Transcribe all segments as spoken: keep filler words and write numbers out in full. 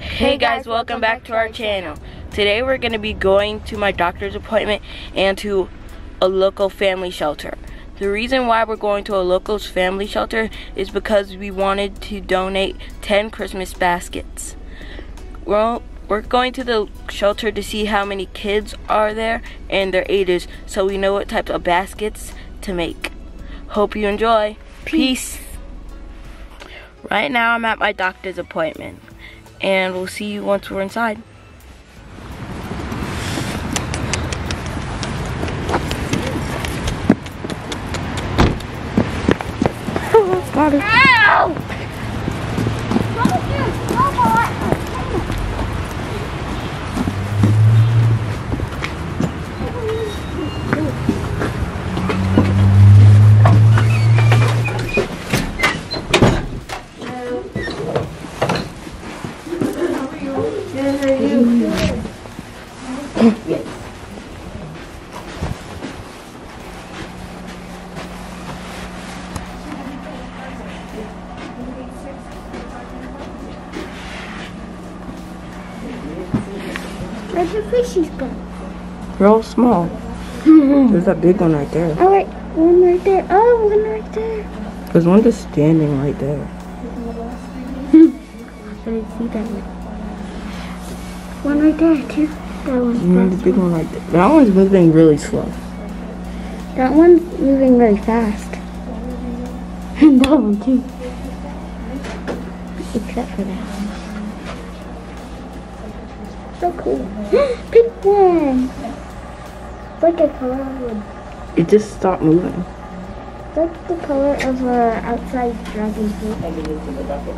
Hey guys, welcome back to our channel. Today we're going to be going to my doctor's appointment and to a local family shelter. The reason why we're going to a local family shelter is because we wanted to donate ten Christmas baskets. Well, we're going to the shelter to see how many kids are there and their ages so we know what type of baskets to make. Hope you enjoy. Peace. Peace. Right now I'm at my doctor's appointment and we'll see you once we're inside. Oh, got it. Ow! Where's the fishies go? Real small. There's that big one right there. Oh, right. One right there. Oh, one right there. There's one just standing right there. I didn't see that one. One right there, too. That one's mm, the big one right there. That one's moving really slow. That one's moving really fast. And that one, too. Except for that one. So cool. Pick one. It's like a color one. It just stopped moving. It's like the color of our outside dragon fruit. I think it's in the bucket.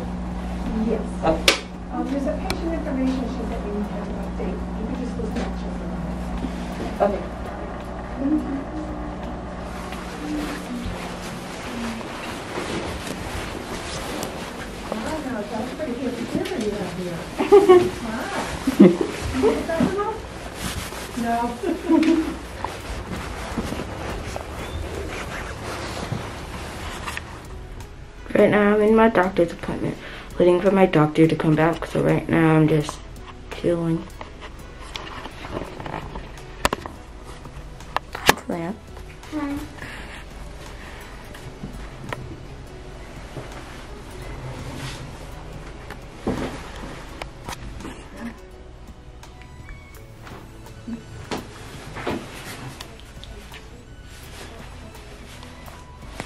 Yes. Oh. Um, there's a patient information sheet that we have to update. You can just listen to it. Okay. Wow, now that's pretty good activity out here. Wow. No. Right now I'm in my doctor's appointment, waiting for my doctor to come back, so right now I'm just chilling. Claire. Hi.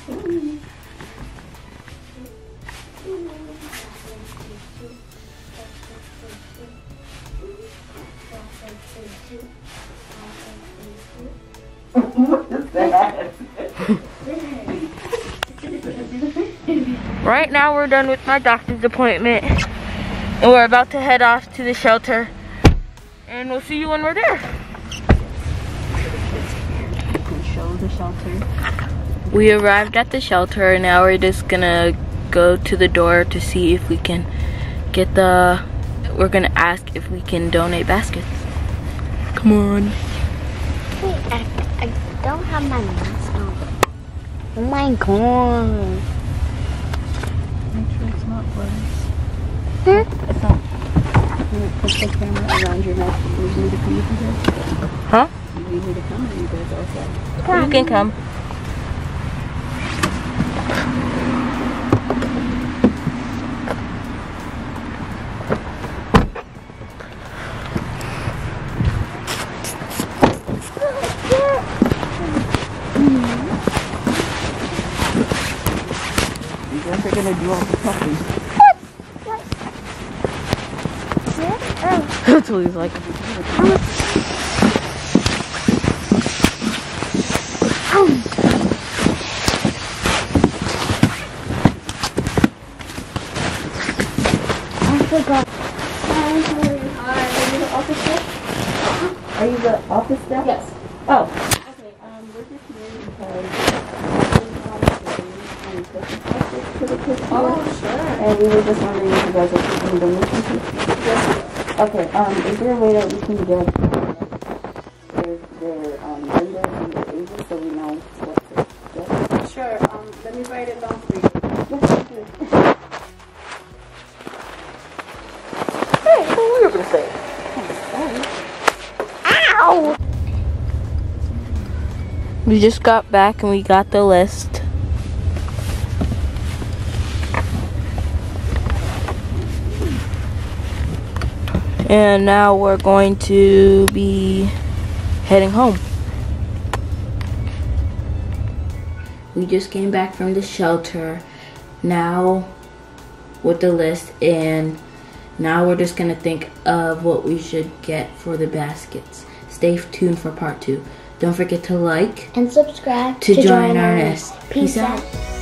What is that? Right now we're done with my doctor's appointment and we're about to head off to the shelter and we'll see you when we're there. You can show the shelter. We arrived at the shelter and now we're just gonna go to the door to see if we can get the we're gonna ask if we can donate baskets. Come on. Wait, I, I don't have my mask on. Oh my god. Make sure it's not worse. Huh? It's not. You know, put the camera around your neck. You need to come with you guys. Huh? You need me to come with you guys also. Come. You can come. Gonna do all the puppy. What? What? Yeah? Oh. That's what he's like. I forgot. Are you the office staff? Yes. Oh. Oh, sure. And we were just wondering if you guys are taking donations. Yes. Okay, um, is there a way that we can get their, their um, gender and their ages so we know what to get? Sure, um, let me write it down for you. We just got back and we got the list. And now we're going to be heading home. We just came back from the shelter now with the list, and now we're just gonna think of what we should get for the baskets. Stay tuned for part two. Don't forget to like and subscribe to, to join, join our nest. Peace out. out.